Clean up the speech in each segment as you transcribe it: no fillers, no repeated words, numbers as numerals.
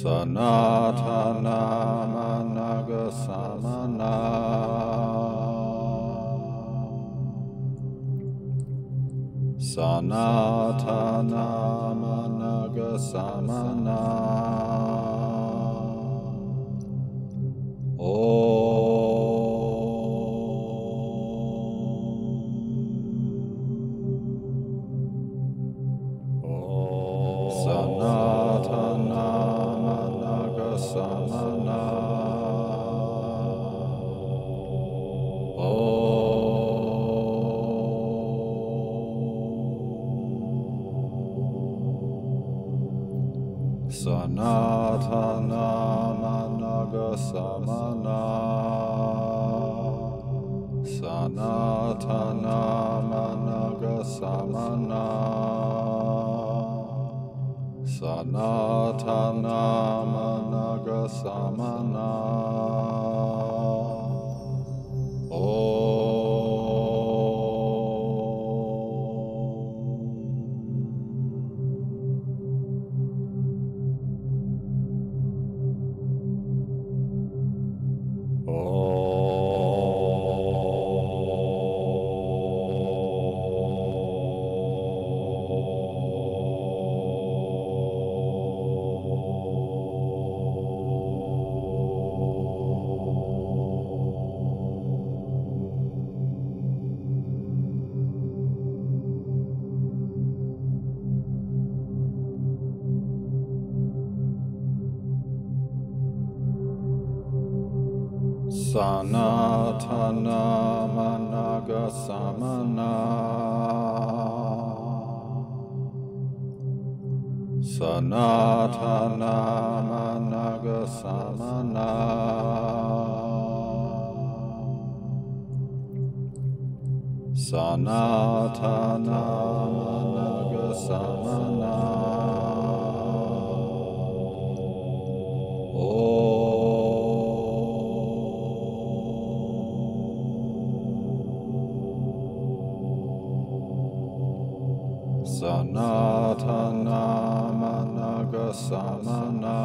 Sa-Na-Ta-Na-Ma-Ga-Sa-Ma-Na, Sa-Na-Ta-Na-Ma-Ga-Sa-Ma-Na, Sa-Na-Ta-Na-Ma-Ga-Sa-Ma-Na. Sa-Na-Ta-Na-Ma-Ga-Sa-Ma-Na, Sa-Na-Ta-Na-Ma-Ga-Sa-Ma-Na, Sa-Na-Ta-Na-Ma-Ga-Sa-Ma-Na. Sa-Na-Ta-Na-Ma-Ga-Sa-Ma-Na, Sa-Na-Ta-Na-Ma-Ga-Sa-Ma-Na, Sa-Na-Ta-Na-Ma-Ga-Sa-Ma-Na.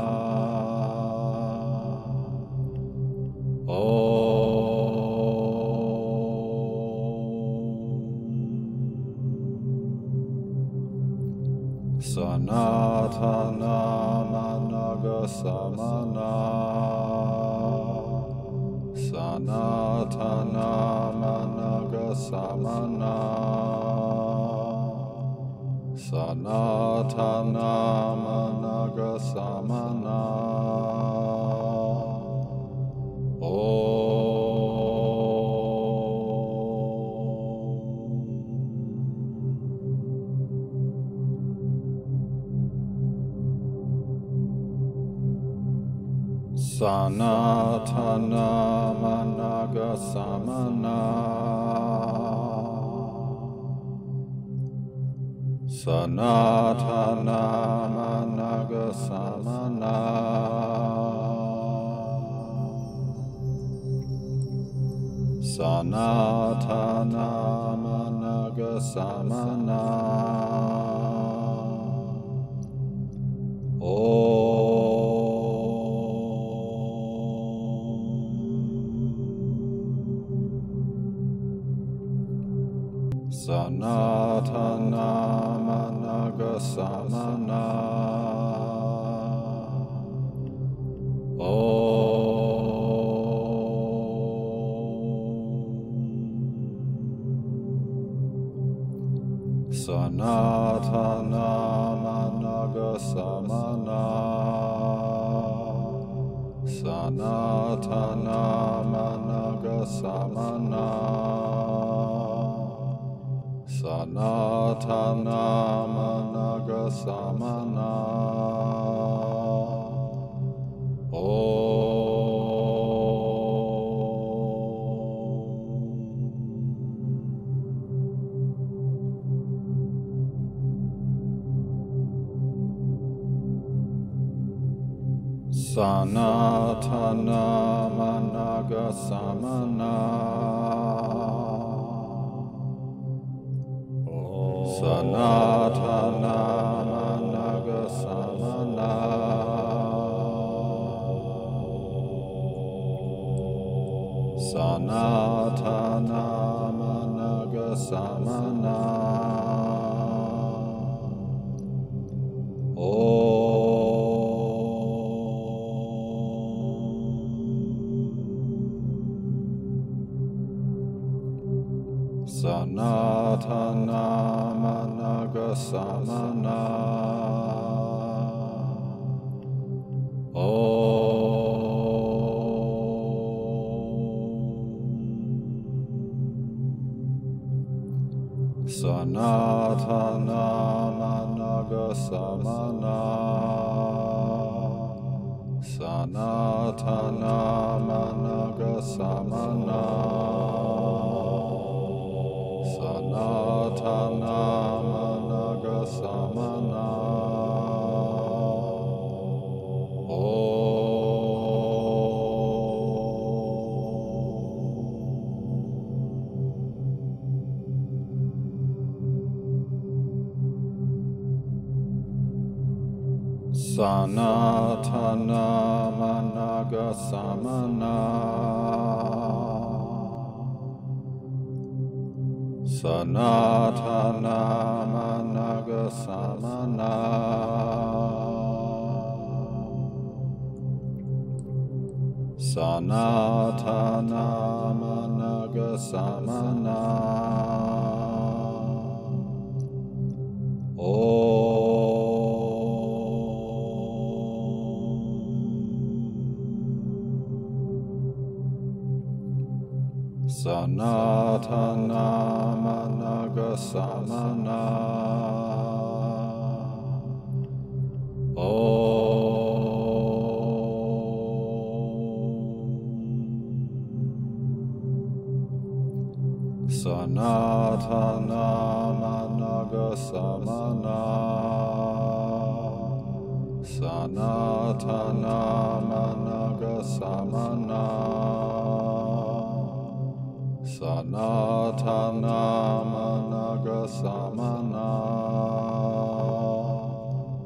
Sa-Na-Ta-Na-Ma-Ga-Sa-Ma-Na. Aum. Sa-Na-Ta-Na-Ma-Ga-Sa-Ma-Na, Sa-Na-Ta-Na-Ma-Ga-Sa-Ma-Na, Sa-Na-Ta-Na-Ma-Ga-Sa-Ma-Na. Aum. Sa-Na-Ta-Na-Ma-Ga-Sa-Ma-Na, Sa-Na-Ta-Na-Ma-Ga-Sa-Ma-Na, Sa-Na-Ta-Na-Ma-Ga-Sa-Ma-Na. Sa-Na-Ta-Na-Ma-Ga-Sa-Ma-Na. Aum. Sa-Na-Ta-Na-Ma-Ga-Sa-Ma-Na, Sa-Na-Ta-Na-Ma-Ga-Sa-Ma-Na. Managasamana. Aum. Sa-Na-Ta-Na-Ma-Ga-Sa-Ma-Na. Sa-Na-Ta-Na-Ma-Ga-Sa-Ma-Na. Sa-Na-Ta-Na-Ma-Ga-Sa-Ma-Na. Sa-Na-Ta-Na-Ma-Ga-Sa-Ma-Na. Aum. Sa-Na-Ta-Na-Ma-Ga-Sa-Ma-Na. Sa-Na-Ta-Na-Ma-Ga-Sa-Ma-Na. Sa-Na-Ta-Na-Ma-Ga-Sa-Ma-Na. Aum. Sa-Na-Ta-Na-Ma-Ga-Sa-Ma-Na. Sa-Na-Ta-Na-Ma-Ga-Sa-Ma-Na. Sa-Na-Ta-Na-Ma-Ga-Sa-Ma-Na. Aum. Sa-Na-Ta-Na-Ma-Ga-Sa-Ma-Na. Aum.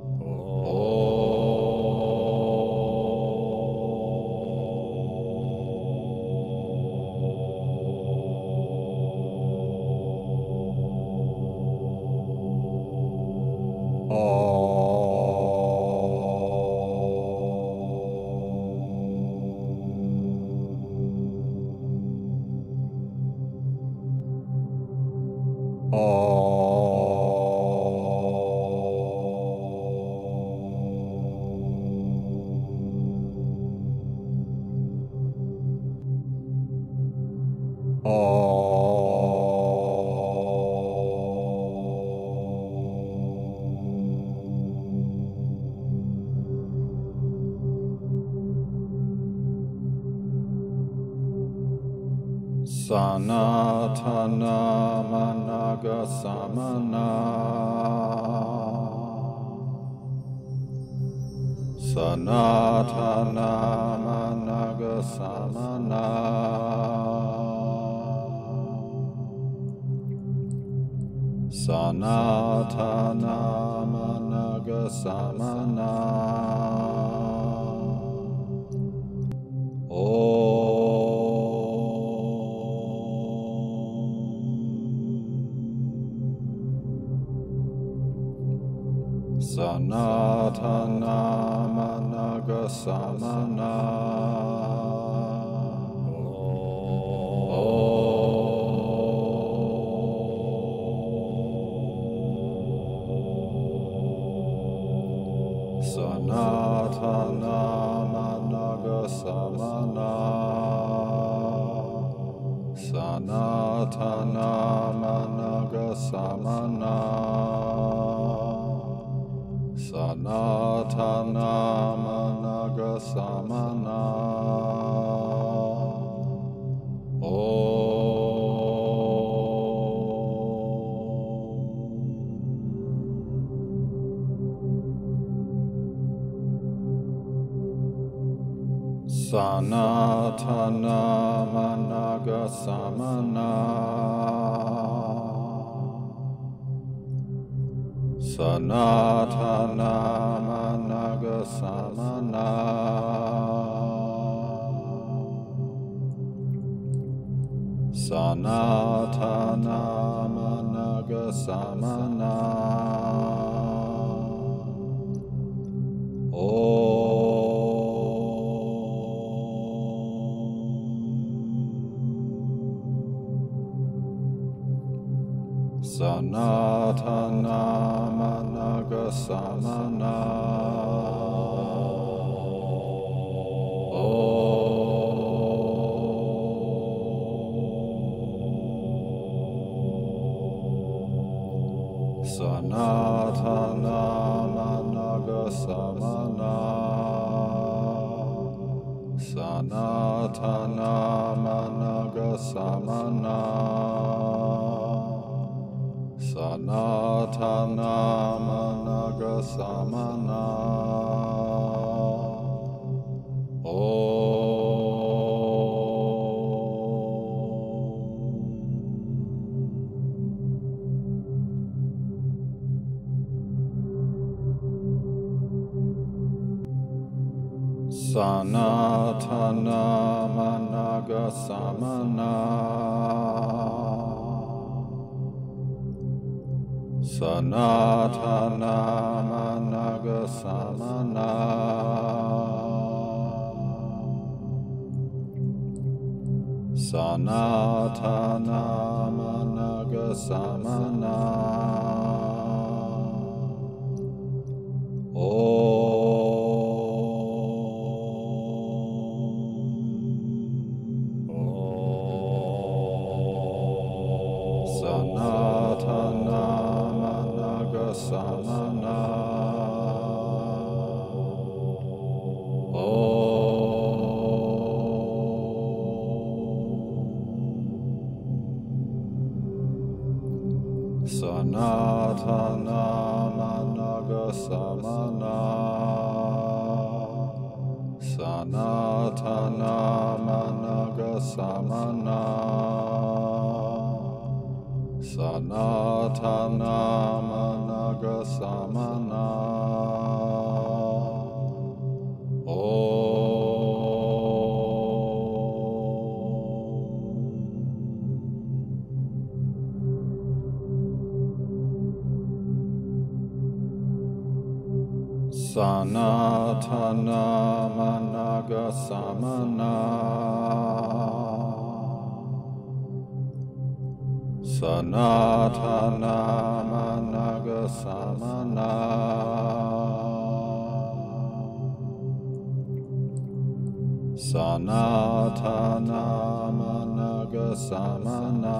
Sa-Na-Ta-Na-Ma-Ga-Sa-Ma-Na. Sa-Na-Ta-Na-Ma-Ga-Sa-Ma-Na. Sa-Na-Ta-Na-Ma-Ga-Sa-Ma-Na. Aum. Sa-Na-Ta-Na-Ma-Ga-Sa-Ma-Na. Sa-Na-Ta-Na-Ma-Ga-Sa-Ma-Na. Sa-Na-Ta-Na-Ma-Ga-Sa-Ma-Na. Sa-Na-Ta-Na-Ma-Ga-Sa-Ma-Na. Sa-Na-Ta-Na-Ma-Ga-Sa-Ma-Na. Sa-Na-Ta-Na-Ma-Ga-Sa-Ma-Na. Sa-Na-Ta-Na-Ma-Ga-Sa-Ma-Na. Aum. Sa-Na-Ta-Na-Ma-Ga-Sa-Ma-Na. Sa-Na-Ta-Na-Ma-Ga-Sa-Ma-Na. Sa-Na-Ta-Na-Ma-Ga-Sa-Ma-Na. Aum. Sa-Na-Ta-Na-Ma-Ga-Sa-Ma-Na. Managasamana. Aum. Sa-Na-Ta-Na-Ma-Ga-Sa-Ma-Na. Sa-Na-Ta-Na-Ma-Ga-Sa-Ma-Na. Sa-Na-Ta-Na-Ma-Ga-Sa-Ma-Na. Aum. Sa-Na-Ta-Na-Ma-Ga-Sa-Ma-Na. Sa-Na-Ta-Na-Ma-Ga-Sa-Ma-Na. Sa-Na-Ta-Na-Ma-Ga-Sa-Ma-Na. Aum. Sa-Na-Ta-Na-Ma-Ga-Sa-Ma-Na. Sa-Na-Ta-Na-Ma-Ga-Sa-Ma-Na. Aum. Sa-Na-Ta-Na-Ma-Ga-Sa-Ma-Na. Sa-Na-Ta-Na-Ma-Ga-Sa-Ma-Na. Sa-Na-Ta-Na-Ma-Ga-Sa-Ma-Na.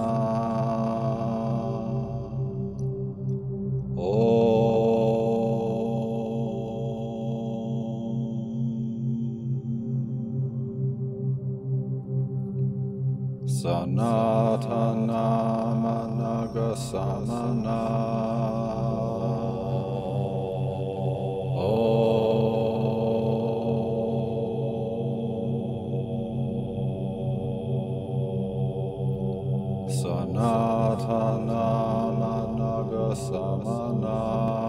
Aum.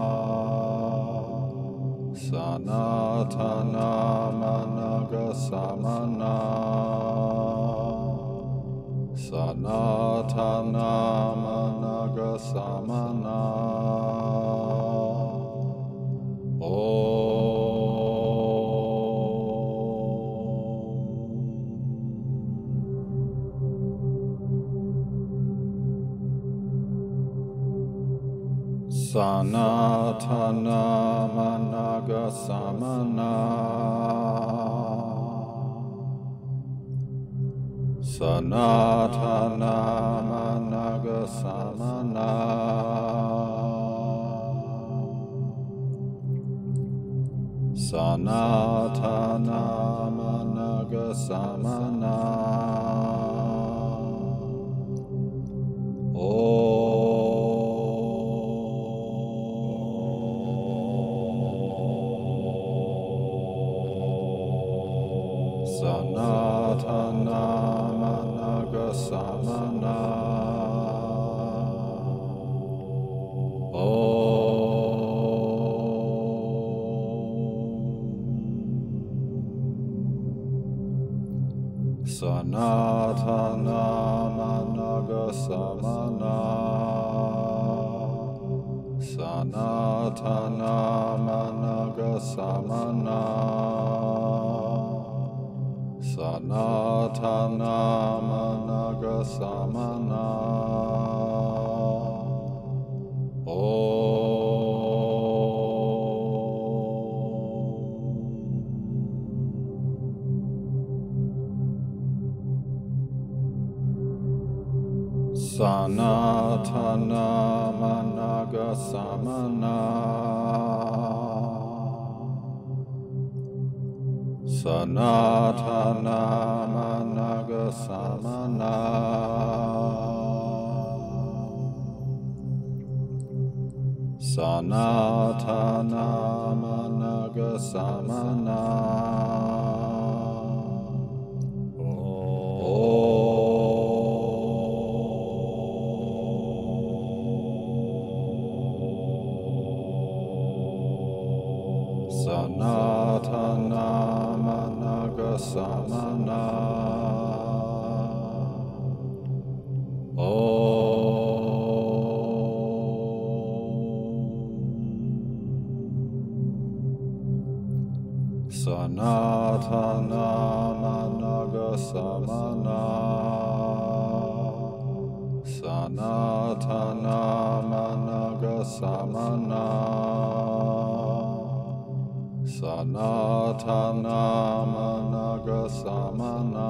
Sa-Na-Ta-Na-Ma-Ga-Sa-Ma-Na. Sa-Na-Ta-Na-Ma-Ga-Sa-Ma-Na. Sa-Na-Ta-Na-Ma-Ga-Sa-Ma-Na. Aum. Sa-Na-Ta-Na-Ma-Ga-Sa-Ma-Na. Aum. Sa-Na-Ta-Na-Ma-Ga-Sa-Ma-Na. Sa-Na-Ta-Na-Ma-Ga-Sa-Ma-Na. Sa-Na-Ta-Na-Ma-Ga-Sa-Ma-Na. Aum. Sa-Na-Ta-Na-Ma-Ga-Sa-Ma-Na. Sa-Na-Ta-Na-Ma-Ga-Sa-Ma-Na. Sa-Na-Ta-Na-Ma-Ga-Sa-Ma-Na. Aum. Sa-Na-Ta-Na-Ma-Ga-Sa-Ma-Na. Sa-Na-Ta-Na-Ma-Ga-Sa-Ma-Na. Sa-Na-Ta-Na-Ma-Ga-Sa-Ma-Na. Sa-Na-Ta-Na-Ma-Ga-Sa-Ma-Na. Sa-Na-Ta-Na-Ma-Ga-Sa-Ma-Na. Sa-Na-Ta-Na-Ma-Ga-Sa-Ma-Na. Sa-Na-Ta-Na-Ma-Ga-Sa-Ma-Na. Sa-Na-Ta-Na-Ma-Ga-Sa-Ma-Na. Aum. Sa-Na-Ta-Na-Ma-Ga-Sa-Ma-Na. Sa-Na-Ta-Na-Ma-Ga-Sa-Ma-Na. Sa-Na-Ta-Na-Ma-Ga-Sa-Ma-Na. Sa-Na-Ta-Na-Ma-Ga-Sa-Ma-Na.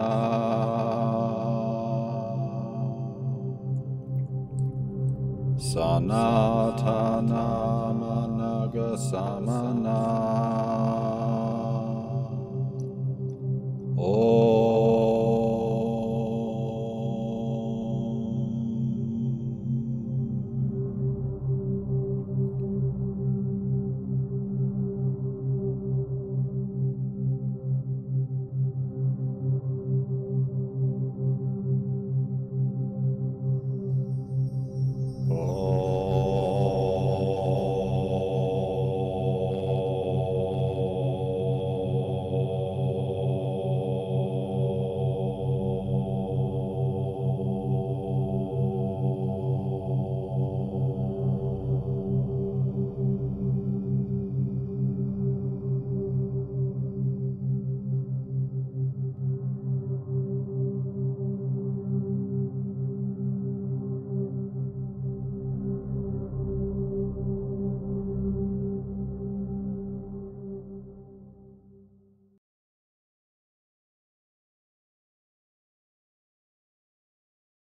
Sa-Na-Ta-Na-Ma-Ga-Sa-Ma-Na. Sa-Na-Ta-Na-Ma-Ga-Sa-Ma-Na.